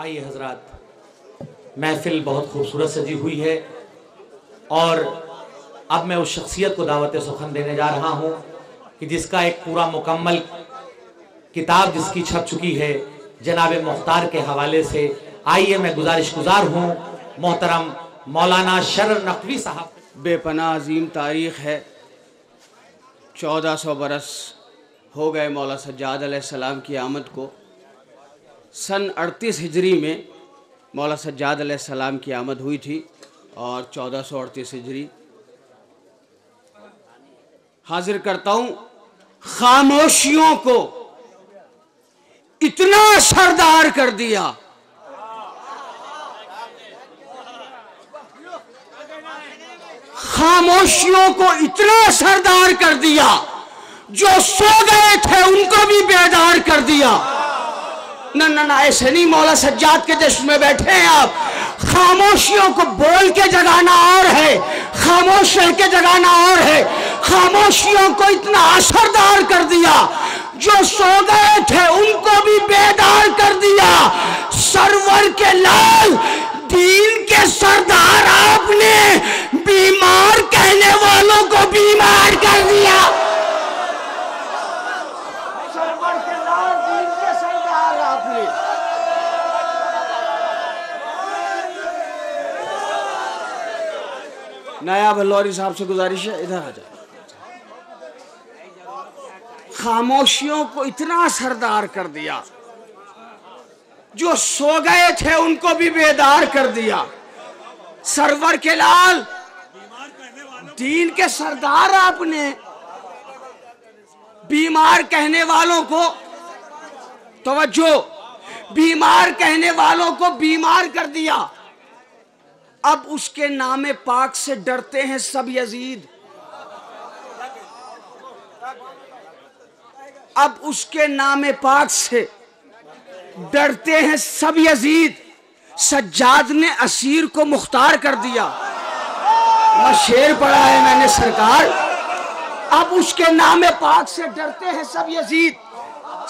आइए हजरात, महफिल बहुत खूबसूरत सजी हुई है और अब मैं उस शख्सियत को दावत सुखन देने जा रहा हूँ कि जिसका एक पूरा मुकम्मल किताब जिसकी छप चुकी है जनाब मुख्तार के हवाले से। आइए मैं गुजारिश गुजार हूँ मोहतरम मौलाना शर्र नकवी साहब। बेपनाह अजीम तारीख़ है, 1400 बरस हो गए मौला सज्जाद अलैहिस्सलाम की आमद को। सन 38 हिजरी में मौला सज्जाद अलैहिस्सलाम की आमद हुई थी और 1438 हिजरी। हाजिर करता हूँ खामोशियों को इतना सरदार कर दिया, खामोशियों को इतना सरदार कर दिया, जो सो गए थे उनको भी बेदार कर दिया। ना ना ना, ऐसे नहीं, मौला सज्जाद के जश्न में बैठे हैं आप। खामोशियों को बोल के जगाना और है, खामोश रह के जगाना और है। खामोशियों को इतना असरदार कर दिया, जो सो गए थे उनको भी बेदार कर दिया। सरवर के लाल दीन के सरदार आपने बीमार कहने वालों को बीमार कर दिया। सरवर के लाल दीन के सरदार आपने, नाया भल्लौरी साहब से गुजारिश है इधर आ जाए। खामोशियों को इतना सरदार कर दिया, जो सो गए थे उनको भी बेदार कर दिया। सरवर के लाल दीन के सरदार आपने बीमार कहने वालों को, तवज्जो, बीमार कहने वालों को बीमार कर दिया। अब उसके नाम पाक से डरते हैं सब यजीद। अब उसके नाम पाक से डरते हैं सब यजीद। सज्जाद ने असीर को मुख्तार कर दिया। मैं शेर पढ़ा है मैंने सरकार। अब उसके नाम पाक से डरते हैं सब यजीद।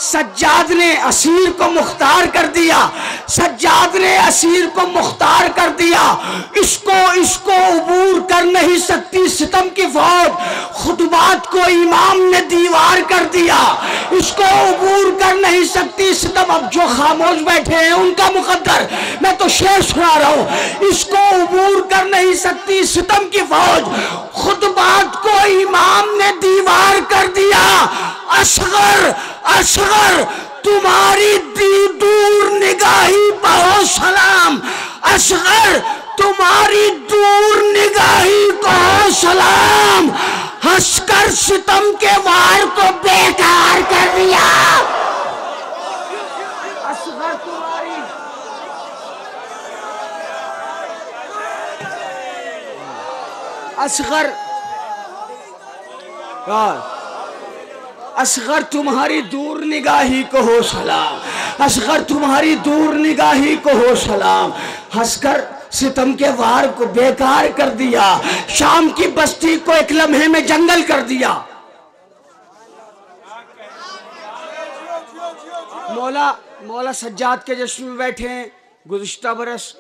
सज्जाद ने असीर को मुख्तार कर दिया, सज्जाद ने असीर को मुख्तार कर दिया। इसको इसको उबूर कर नहीं सकती सितम की फौज, खुतबात को इमाम ने दीवार कर दिया। इसको उबूर कर नहीं सकती सितम। अब जो खामोश बैठे हैं उनका मुकद्दर, मैं तो शेर सुना रहा हूँ। इसको उबूर कर नहीं सकती सितम की फौज, खुतबात को इमाम ने दीवार कर दिया। असगर असगर तुम्हारी दी दूर निगाही पढ़ो सलाम, असगर तुम्हारी दूर निगाही कहो सलाम। हंसकर सितम के वार को बेकार कर दिया। असगर तुम्हारी, असगर यार, असगर तुम्हारी दूर निगाही को हो सलाम, असगर तुम्हारी दूर निगाही को हो सलाम। हंसकर सितम के वार को बेकार कर दिया। शाम की बस्ती को एक लम्हे में जंगल कर दिया। मौला सज्जाद के जश्न में बैठे हैं। गुज़िश्ता बरस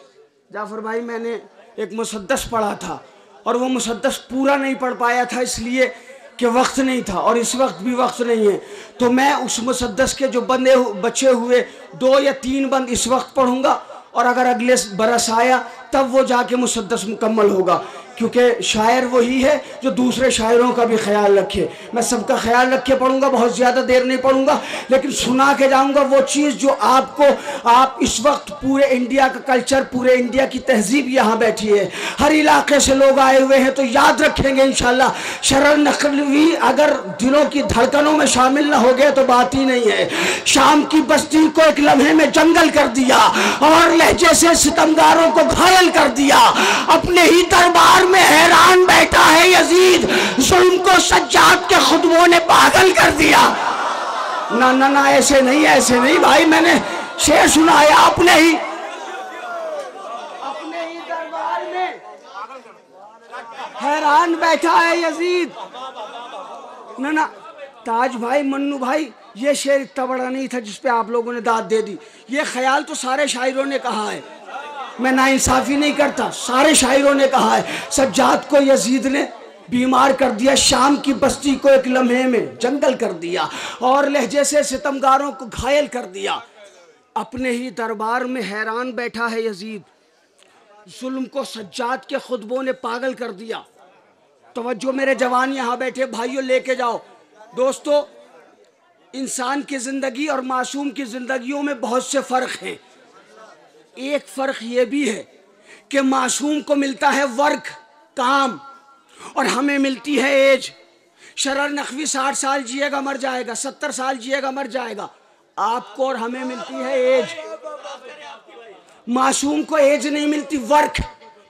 जाफर भाई मैंने एक मुसद्दस पढ़ा था और वो मुसद्दस पूरा नहीं पढ़ पाया था, इसलिए कि वक्त नहीं था और इस वक्त भी वक्त नहीं है। तो मैं उस मुसद्दस के जो बचे हुए 2 या 3 बंद इस वक्त पढ़ूंगा और अगर अगले बरस आया तब वो जाके मुसद्दस मुकम्मल होगा, क्योंकि शायर वही है जो दूसरे शायरों का भी ख्याल रखे। मैं सबका ख्याल रख के पढ़ूंगा, बहुत ज़्यादा देर नहीं पढ़ूंगा, लेकिन सुना के जाऊंगा वो चीज़ जो आपको, आप इस वक्त पूरे इंडिया का कल्चर, पूरे इंडिया की तहजीब यहाँ बैठी है। हर इलाके से लोग आए हुए हैं तो याद रखेंगे इंशाल्लाह। शरर नकवी अगर दिलों की धड़कनों में शामिल ना हो गया तो बात ही नहीं है। शाम की बस्ती को एक लम्हे में जंगल कर दिया और लहजे से सितमगारों को घायल कर दिया। अपने ही दरबार में हैरान बैठा है यजीद, जुल्म को सज्जाद के खुतबों ने पागल कर दिया। ना ना ना, ऐसे नहीं, ऐसे नहीं भाई, मैंने शेर सुनाया। अपने ही दरबार में हैरान बैठा है यजीद। ना ना, ताज भाई, मन्नू भाई, ये शेर इतना बड़ा नहीं था जिसपे आप लोगों ने दाद दे दी। ये ख्याल तो सारे शायरों ने कहा है, मैं ना इंसाफ़ी नहीं करता, सारे शायरों ने कहा है। सज्जाद को यजीद ने बीमार कर दिया, शाम की बस्ती को एक लम्हे में जंगल कर दिया और लहजे से सितमगारों को घायल कर दिया। अपने ही दरबार में हैरान बैठा है यजीद, जुल्म को सज्जाद के खुतबों ने पागल कर दिया। तवज्जो मेरे जवान यहाँ बैठे भाइयों लेके जाओ। दोस्तों, इंसान की ज़िंदगी और मासूम की ज़िंदगियों में बहुत से फ़र्क हैं। एक फ़र्क ये भी है कि मासूम को मिलता है वर्क, काम, और हमें मिलती है एज। शरर नकवी 60 साल जिएगा मर जाएगा, 70 साल जिएगा मर जाएगा। आपको और हमें मिलती है एज। मासूम को एज नहीं मिलती, वर्क।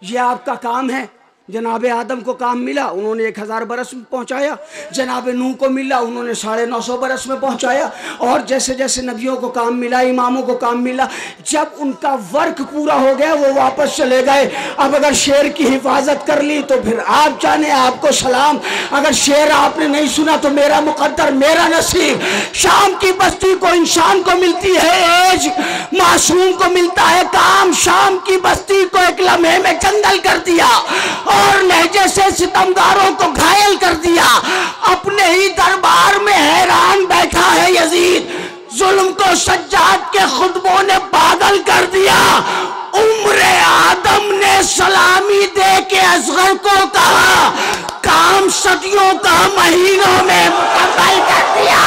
ये आपका काम है। जनाब आदम को काम मिला, उन्होंने 1000 बरस में पहुंचाया। जनाब नूह को मिला, उन्होंने 950 बरस में पहुंचाया। और जैसे जैसे नबियों को काम मिला, इमामों को काम मिला, जब उनका वर्क पूरा हो गया वो वापस चले गए। अब अगर शेर की हिफाजत कर ली तो फिर आप जाने, आपको सलाम। अगर शेर आपने नहीं सुना तो मेरा मुकद्दर, मेरा नसीब। शाम की बस्ती को इंसान को मिलती है एज, मासूम को मिलता है काम। शाम की बस्ती को एक लम्हे में जंगल कर दिया और लहजे से सितमगारों को घायल कर दिया। अपने ही दरबार में हैरान बैठा है यजीद, जुल्म को सज्जाद के खुतबों ने पागल कर दिया। उम्रे आदम ने सलामी दे के असगर को कहा, काम सदियों का महीनों में मुकम्मल कर दिया।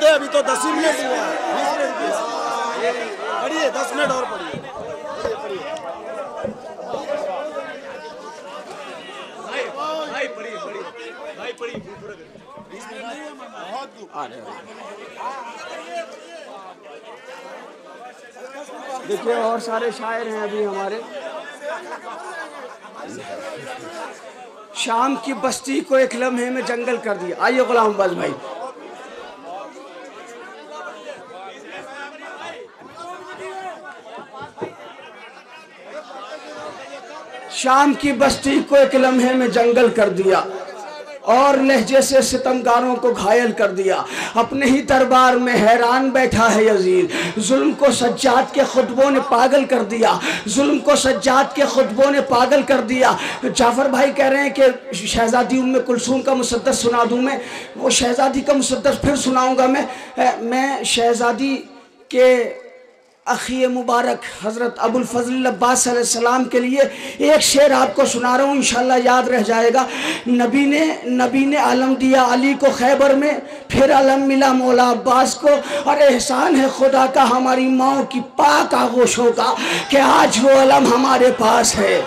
तो अभी तो 10 मिनट हुआ है, पढ़िए 10 मिनट और पढ़िए। देखिए और सारे शायर हैं अभी हमारे। शाम की बस्ती को एक लम्हे में जंगल कर दिया। आइए गुलाम अब्बास भाई। शाम की बस्ती को एक लम्हे में जंगल कर दिया और लहजे से सितमगारों को घायल कर दिया। अपने ही दरबार में हैरान बैठा है यजीद, जुल्म को सज्जाद के खुतबों ने पागल कर दिया। जुल्म को सज्जाद के खुतबों ने पागल कर दिया। जाफर भाई कह रहे हैं कि शहज़ादी उम्मे कुलसूम का मुसद्दस सुना दूं। मैं वो शहज़ादी का मुसद्दस फिर सुनाऊँगा। मैं शहज़ादी के अखी मुबारक हज़रत अबुल फजल अब्बास अलैहिस्सलाम के लिए एक शेर आपको सुना रहा हूँ, इंशाल्लाह याद रह जाएगा। नबी ने आलम दिया अली को खैबर में, फिर आलम मिला मौला अब्बास को। और एहसान है खुदा का हमारी माओ की पाक आगोशों का कि आज वो आलम हमारे पास है,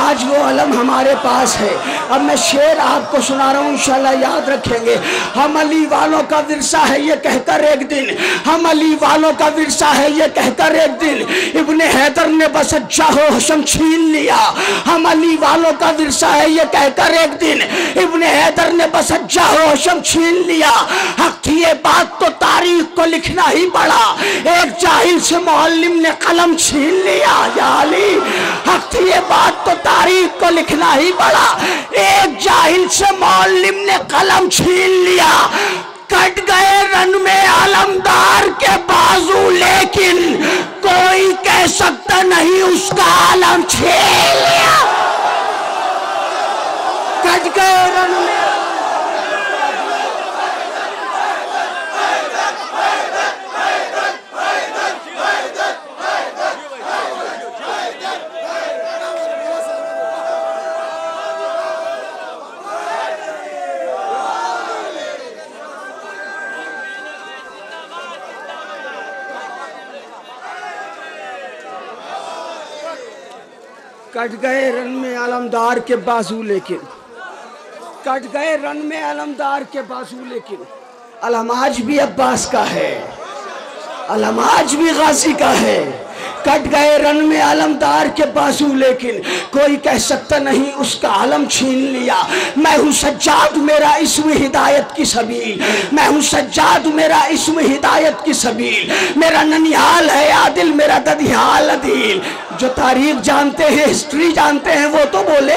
आज वो आलम हमारे पास है। अब मैं शेर आपको सुना रहा हूँ, इंशाल्लाह याद रखेंगे। हम अली वालों का विरसा है ये कहकर एक दिन, हम अली वालों का विरसा है ये कहकर एक दिन, इब्न-ए-हैदर ने बस जाहो छीन लिया। हम अली वालों का विरसा है ये कहकर एक दिन, इब्न-ए-हैदर ने बस जाहो छीन लिया। हक थी ये बात तो तारीख को लिखना ही पड़ा, एक जाहिल से मुअल्लिम ने कलम छीन लिया। या अली, हक थी ये बात तो तारीख को लिखना ही पड़ा, एक जाहिल से मुअल्लिम ने कलम छीन लिया। कट गए रन में आलमदार के बाजू, लेकिन कोई कह सकता नहीं उसका आलम छीन लिया। कट गए रन में, कट गए रन में आलमदार के बाजू, लेकिन कट गए रन में आलमदार के बाजू, लेकिन अलमाज भी अब्बास का है, अलमाज भी गाजी का है। कट गए रन में आलमदार के बाजू, लेकिन कोई कह सकता नहीं उसका आलम छीन लिया। मैं हूँ सज्जाद मेरा इसमें हिदायत की सबील, मैं हूँ सज्जाद मेरा इसमें हिदायत की सबील। मेरा ननिहाल है आदिल, मेरा ददिहाल आदिल। जो तारीख जानते हैं, हिस्ट्री जानते हैं, वो तो बोले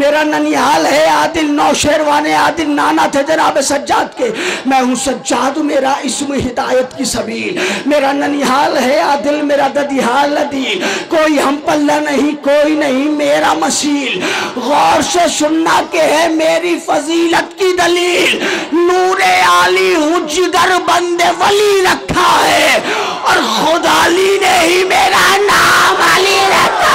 मेरा ननिहाल है आदिल नौशेरवान आदिल नाना थे जनाब सज्जाद के। मैं हूँ सज्जाद मेरा इसमें हिदायत की सबील, मेरा ननिहाल है आदिल मेरा ददिहाल आदिल। कोई हम पल्ला नहीं कोई नहीं मेरा मसील, गौर से सुनना के है मेरी फजीलत की दलील। नूरे आली हूँ जिगर बंदे वली रखा है, और खुदाली ने ही मेरा नाम अली रखा।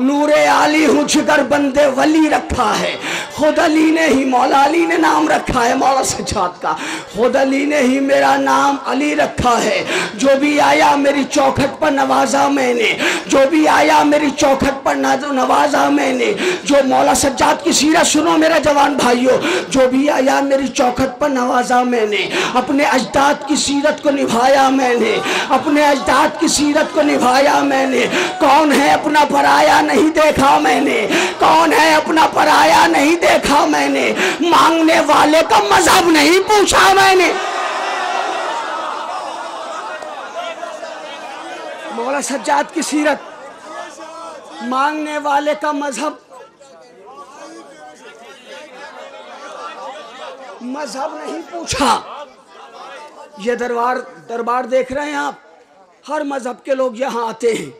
नूरे आली हूँ जिगर बंदे वली रखा है, खुद अली ने ही मौला अली ने नाम रखा है मौला सज्जाद का। खुद अली ने ही मेरा नाम अली रखा है। जो भी आया मेरी चौखट पर नवाजा मैंने, जो भी आया मेरी चौखट पर नवाजा मैंने। जो मौला सज्जाद की सीरत सुनो मेरा जवान भाइयों, जो भी आया मेरी चौखट पर नवाजा मैंने। अपने अजदाद की सीरत को निभाया मैंने, अपने अजदाद की सीरत को निभाया मैंने। कौन है अपना पराया नहीं देखा मैंने, कौन है अपना पराया नहीं देखा मैंने। मांगने वाले का मजहब नहीं पूछा मैंने। मौला सज्जाद की सीरत, मांगने वाले का मजहब नहीं पूछा। ये दरबार देख रहे हैं आप, हर मजहब के लोग यहाँ आते हैं,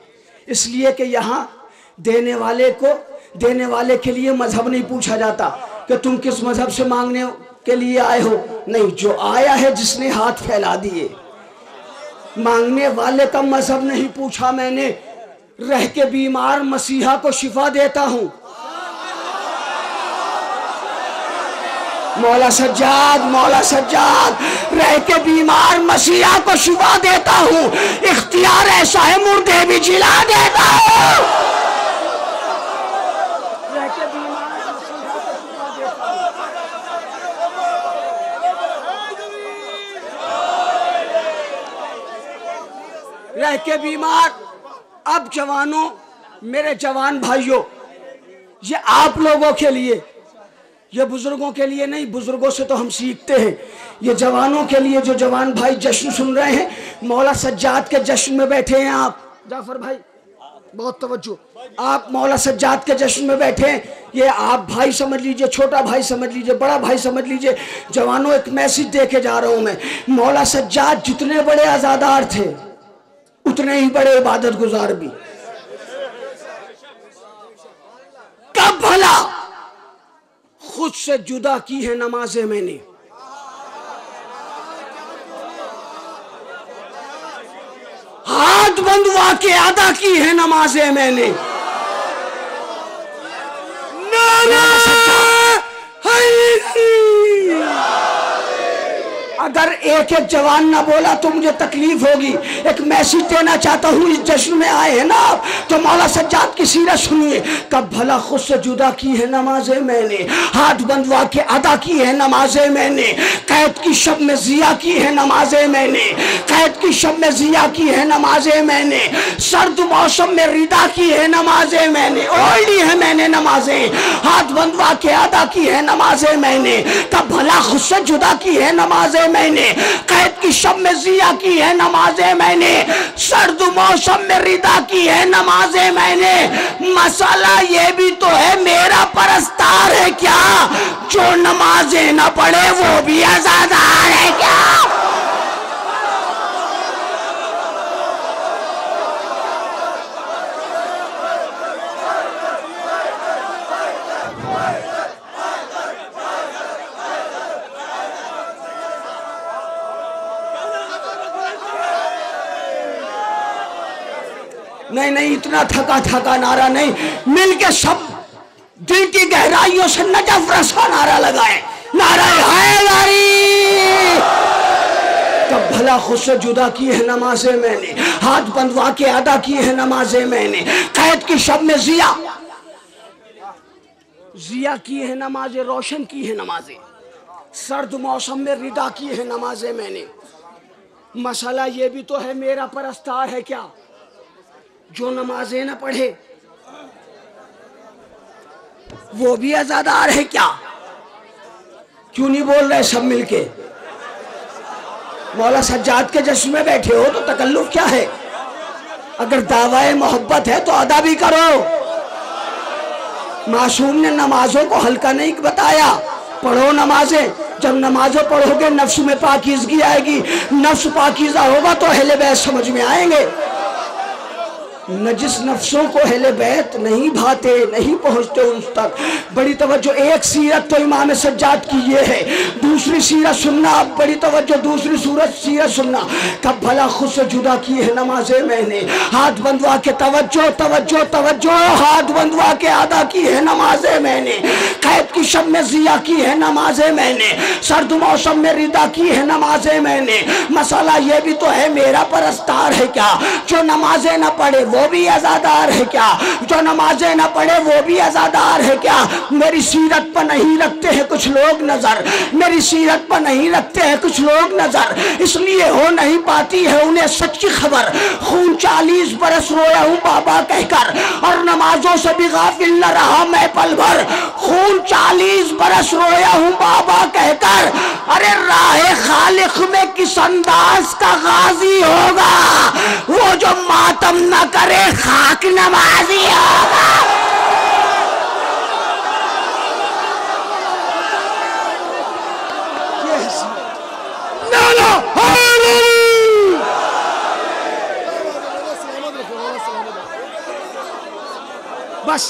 इसलिए कि यहाँ देने वाले के लिए मजहब नहीं पूछा जाता कि तुम किस मजहब से मांगने के लिए आए हो। नहीं, जो आया है जिसने हाथ फैला दिए, मांगने वाले का मजहब नहीं पूछा मैंने। रह के बीमार मसीहा को शिफा देता हूँ। मौला सज्जाद, मौला सज्जाद, रह के बीमार मसीहा को शिफा देता हूँ। इख्तियार ऐसा है मुर्दे भी जिला देता हूँ। रह के बीमार। अब जवानों, मेरे जवान भाइयों, ये आप लोगों के लिए, ये बुजुर्गों के लिए नहीं, बुजुर्गों से तो हम सीखते हैं। ये जवानों के लिए, जो जवान भाई जश्न सुन रहे हैं, मौला सज्जाद के जश्न में बैठे हैं आप। जाफर भाई बहुत तवज्जो, आप मौला सज्जाद के जश्न में बैठे हैं। ये आप भाई समझ लीजिए, छोटा भाई समझ लीजिए, बड़ा भाई समझ लीजिए। जवानों, एक मैसेज देके जा रहा हूँ मैं। मौला सज्जाद जितने बड़े आजादार थे, उतने ही बड़े इबादत गुजार भी। कब भला खुद से जुदा की है नमाजें मैंने, हाथ बंधवा के अदा की है नमाजें मैंने। अगर एक एक जवान ना बोला तो मुझे तकलीफ होगी। एक मैसेज देना चाहता हूँ, इस जश्न में आए हैं ना आप, तो मौला सज्जाद की सीरत सुनिए। कब भला खुद से जुदा की है नमाजें मैंने, हाथ बंधवा के अदा की है नमाजें मैंने। कैद की शब में जिया की है नमाजें मैंने, कैद की शब में जिया की है नमाजें मैंने। सर्द मौसम में रिदा की है नमाजें मैंने, ओढ़ी है मैंने नमाजें, हाथ बंधवा के अदा की है नमाजें मैंने। कब भला खुद से जुदा की है नमाजें मैंने, कैद की शब में जिया की है नमाजें मैंने, सर्द मौसम में रिदा की है नमाजें मैंने। मसाला ये भी तो है मेरा परस्तार है क्या, जो नमाजें ना पढ़े वो भी आजादार है क्या। नहीं नहीं, इतना थका थका नारा नहीं, मिलके सब दिल की गहराइयों से नजफ रसा नारा लगाए। नारा है अल्लाह खुद से जुदा किए हैं नमाजें मैंने, हाथ बंधवा के अदा किए हैं नमाजें मैंने, कैद की शब में जिया किए हैं नमाजें, रोशन की है नमाजें, सर्द मौसम में रिदा की है नमाजें मैंने। मसला ये भी तो है मेरा परस्तार है क्या जो नमाजें ना पढ़े, वो भी आजादार है क्या? क्यों नहीं बोल रहे सब मिलके? मौला सज्जाद के जश्न में बैठे हो तो तकल्लुफ क्या है? अगर दावाए मोहब्बत है तो अदा भी करो। मासूम ने नमाजों को हल्का नहीं बताया, पढ़ो नमाजें। जब नमाजों पढ़ोगे नफ्स में पाकीजगी आएगी, नफ्स पाकीजा होगा तो अहले बैत समझ में आएंगे। नजिस नफ्सों को अहले बैत नहीं भाते, नहीं पहुँचते उन तक। बड़ी तवज्जो, एक सीरत तो इमाम सज्जाद की ये है, दूसरी सीरत सुनना। अब बड़ी तवज्जो, दूसरी सूरत सीरत सुनना। कब भला खुद से जुदा किए हैं नमाजें मैंने, हाथ बंधवा के तवज्जो तवज्जो तवज्जो, हाथ बंधवा के अदा की है नमाजें मैंने, कैद की शब में जिया की है नमाजें मैंने, सर्द मौसम में रिदा की है नमाजें मैंने। मसला ये भी तो है मेरा परस्तार है क्या जो नमाजें ना पढ़े, वो भी आजादार है क्या? जो नमाजें ना पढ़े वो भी आजादार है क्या? मेरी सीरत पर नहीं रखते हैं कुछ लोग नजर, मेरी सीरत पर नहीं रखते हैं कुछ लोग नजर, इसलिए हो नहीं पाती है उन्हें सच्ची खबर। खून 40 बरस रोया हूँ बाबा कहकर, और नमाजों से भी गाफिल न रहा मैं पल भर। खून 40 बरस रोया हूँ बाबा कहकर, अरे राहे खालिक में किस अंदाज का गाजी होगा, वो जो मातम न कर अरे खाक नमाजी होगा। बस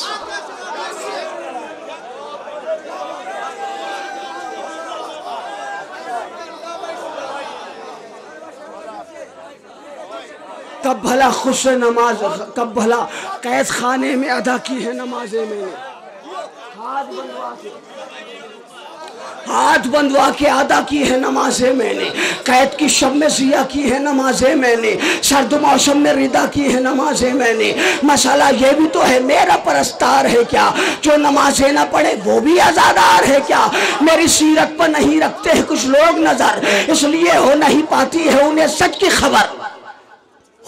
कब भला खुद से नमाज, कब भला कैद खाने में अदा की है नमाजें मैंने, हाथ बंधवा के अदा की है नमाजें मैंने, कैद की शब में जिया की है नमाजें मैंने, सर्द मौसम में रिदा की है नमाजें मैंने। मसला ये भी तो है मेरा परस्तार है क्या जो नमाजें ना पढ़े, वो भी आजादार है क्या? मेरी सीरत पर नहीं रखते हैं कुछ लोग नजर, इसलिए हो नहीं पाती है उन्हें सच की खबर।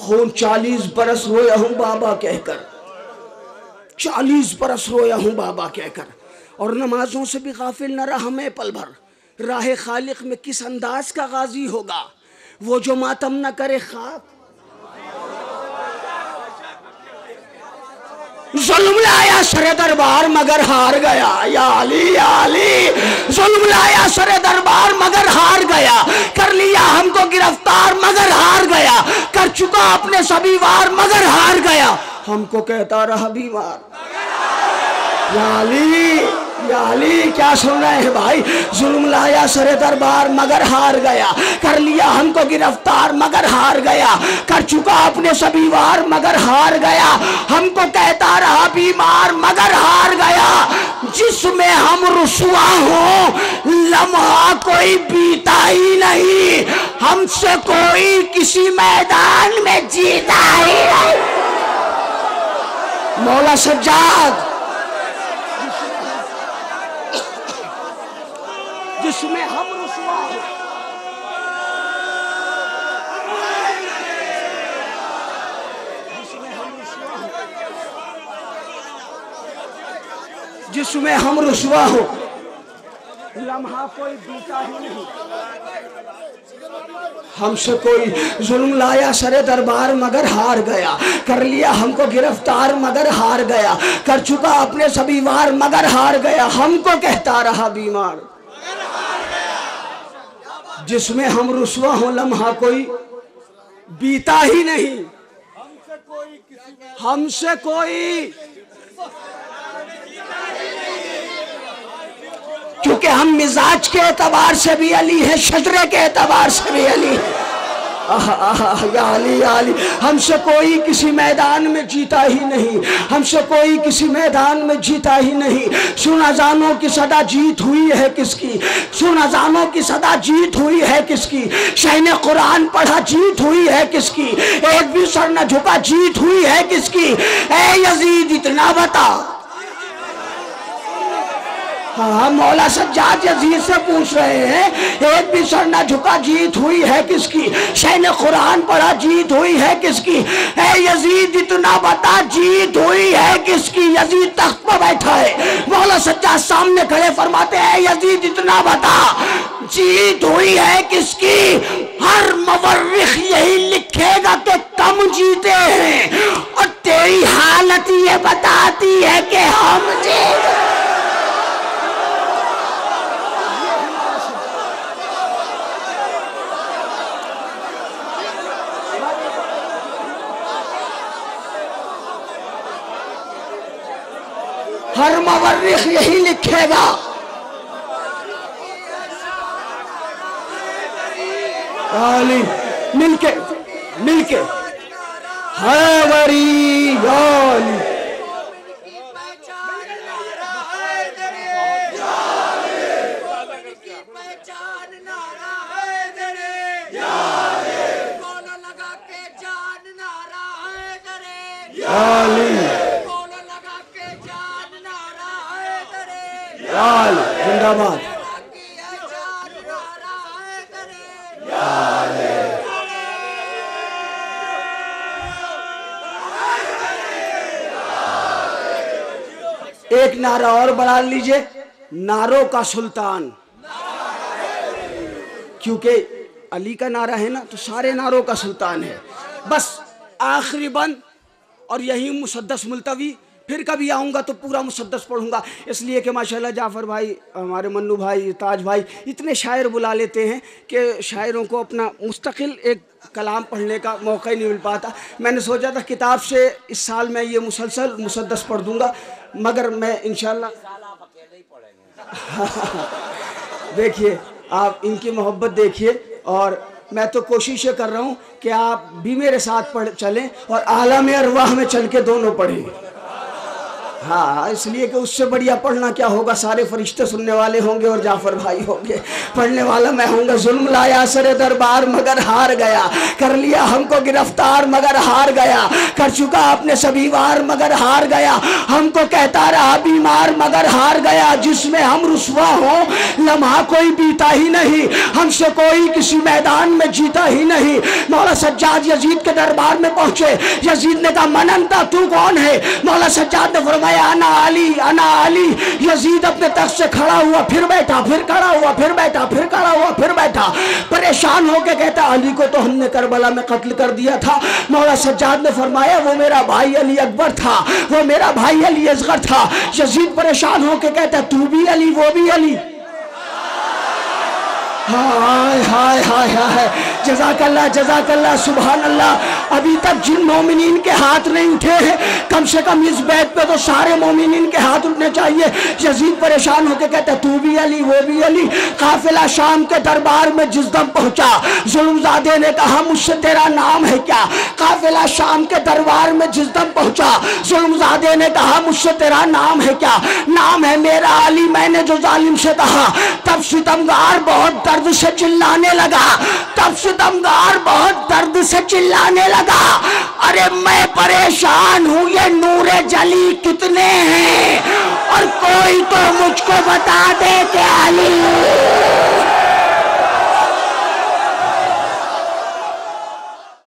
खून 40 बरस रोया हूँ बाबा कहकर, 40 बरस रोया हूँ बाबा कहकर, और नमाजों से भी गाफिल न रहा मैं पल भर। राहे खालिक में किस अंदाज का गाजी होगा, वो जो मातम न करे खाक। जुल्म लाया सरे दरबार मगर हार गया, या अली या अली। जुल्म लाया सरे दरबार मगर हार गया, कर लिया हमको गिरफ्तार मगर हार गया, कर चुका अपने सभी वार मगर हार गया, हमको कहता रहा बीमार। या अली या अली, क्या सुन रहे हैं भाई? जुल्म लाया सरे दरबार मगर हार गया, कर लिया हमको गिरफ्तार मगर हार गया, कर चुका अपने सभी वार मगर हार गया, हमको कहता रहा बीमार मगर हार गया। जिसमें हम रुसवा हो लम्हा कोई बीता ही नहीं, हमसे कोई किसी मैदान में जीता ही नहीं। मौला सज्जाद, जिसमें हम रुसवा हो, जिसमें हम रुसवा हो लम्हा कोई बीता ही नहीं, हमसे कोई। जुल्म लाया सरे दरबार मगर हार गया, कर लिया हमको गिरफ्तार मगर हार गया, कर चुका अपने सभी वार मगर हार गया, हमको कहता रहा बीमार। जिसमें हम रुसवा हो लम्हा कोई बीता ही नहीं, हमसे कोई, क्योंकि हम मिजाज के एतबार से भी अली है, शजरे के एतबार से भी अली है। या अली या अली, हमसे कोई किसी मैदान में जीता ही नहीं, हमसे कोई किसी मैदान में जीता ही नहीं। सुन अजानों की सदा जीत हुई है किसकी, सुन अजानों की सदा जीत हुई है किसकी, शहीने कुरान पढ़ा जीत हुई है किसकी, एक भी सर न झुका जीत हुई है किसकी। ए यजीद इतना बता। हाँ, मौला सज्जाद यजीद से पूछ रहे हैं, एक भी सर न झुका जीत हुई है किसकी, शहीने कुरान पढ़ा जीत हुई है किसकी। ए यजीद इतना बता, जीत हुई है किसकी। यजीद तख्त पर बैठा है, मौला सज्जाद सामने खड़े, फरमाते हैं यजीद इतना बता, जीत हुई है किसकी। हर मवर्रिख यही लिखेगा कि कम जीते हैं, और तेरी हालत ये बताती है कि हम जीते। हर मवर्रिख यही लिखेगा, मिलके मिलके हरी याली। जिंदाबाद। एक नारा और बढ़ा लीजिए, नारों का सुल्तान, क्योंकि अली का नारा है ना, तो सारे नारों का सुल्तान है। बस आखिरी बंद, और यही मुसद्दस मुल्तवी, फिर कभी आऊँगा तो पूरा मुसद्दस पढ़ूंगा, इसलिए कि माशाल्लाह जाफ़र भाई, हमारे मन्नू भाई, ताज भाई इतने शायर बुला लेते हैं कि शायरों को अपना मुस्तकिल एक कलाम पढ़ने का मौका ही नहीं मिल पाता। मैंने सोचा था किताब से इस साल मैं ये मुसलसल मुसद्दस पढ़ दूँगा, मगर मैं इंशाल्लाह देखिए आप इनकी मोहब्बत देखिए, और मैं तो कोशिश ये कर रहा हूँ कि आप भी मेरे साथ पढ़ चलें और आलम अरवाह में चल के दोनों पढ़ें। हाँ, इसलिए कि उससे बढ़िया पढ़ना क्या होगा, सारे फरिश्ते सुनने वाले होंगे और जाफ़र भाई होंगे, पढ़ने वाला मैं होंगे। जुल्म लाया सरे दरबार मगर हार गया, कर लिया हमको गिरफ्तार मगर हार गया, कर चुका आपने सभी वार मगर हार गया, हमको कहता रहा बीमार मगर हार गया। जिसमें हम रुसवा हो लम्हा कोई बीता ही नहीं, हमसे कोई किसी मैदान में जीता ही नहीं। मौला सज्जाद यजीद के दरबार में पहुँचे, यजीद ने कहा मननता तू कौन है। मौला सज्जाद ने फरमाया अना अली अना अली। यजीद अपने तख्त से खड़ा हुआ, फिर बैठा, फिर खड़ा हुआ, फिर बैठा, फिर खड़ा हुआ, फिर बैठा, परेशान होकर कहता अली को तो हमने करबला में कत्ल कर दिया था। मौला सज्जाद ने फरमाया वो मेरा भाई अली अकबर था, वो मेरा भाई अली असगर था। यजीद परेशान होकर कहता तू भी अली, वो भी अली। हाय हाय हाय हाय, जज़ाकल्लाह जज़ाकल्लाह, सुभान अल्लाह। अभी तक जिन मोमिनीन के हाथ नहीं उठे हैं, कम से कम इस बैत पे तो सारे मोमिनीन के हाथ उठने चाहिए। यजीद परेशान होकर कहता तू भी अली, वो भी अली। काफिला शाम के दरबार में जिस दम पहुँचा, जुल्मज़ादे ने कहा मुझसे तेरा नाम है क्या। काफिला शाम के दरबार में जिस दम पहुँचा, जुल्मज़ादे ने कहा मुझसे तेरा नाम है क्या। नाम है मेरा अली, मैंने जो जालिम से कहा। तब सितमगार बहुत दर्द से चिल्लाने लगा, तब सितमगार बहुत दर्द से चिल्लाने लगा, अरे मैं परेशान हूँ, ये नूरे जली कितने हैं, और कोई तो मुझको बता दे के अली।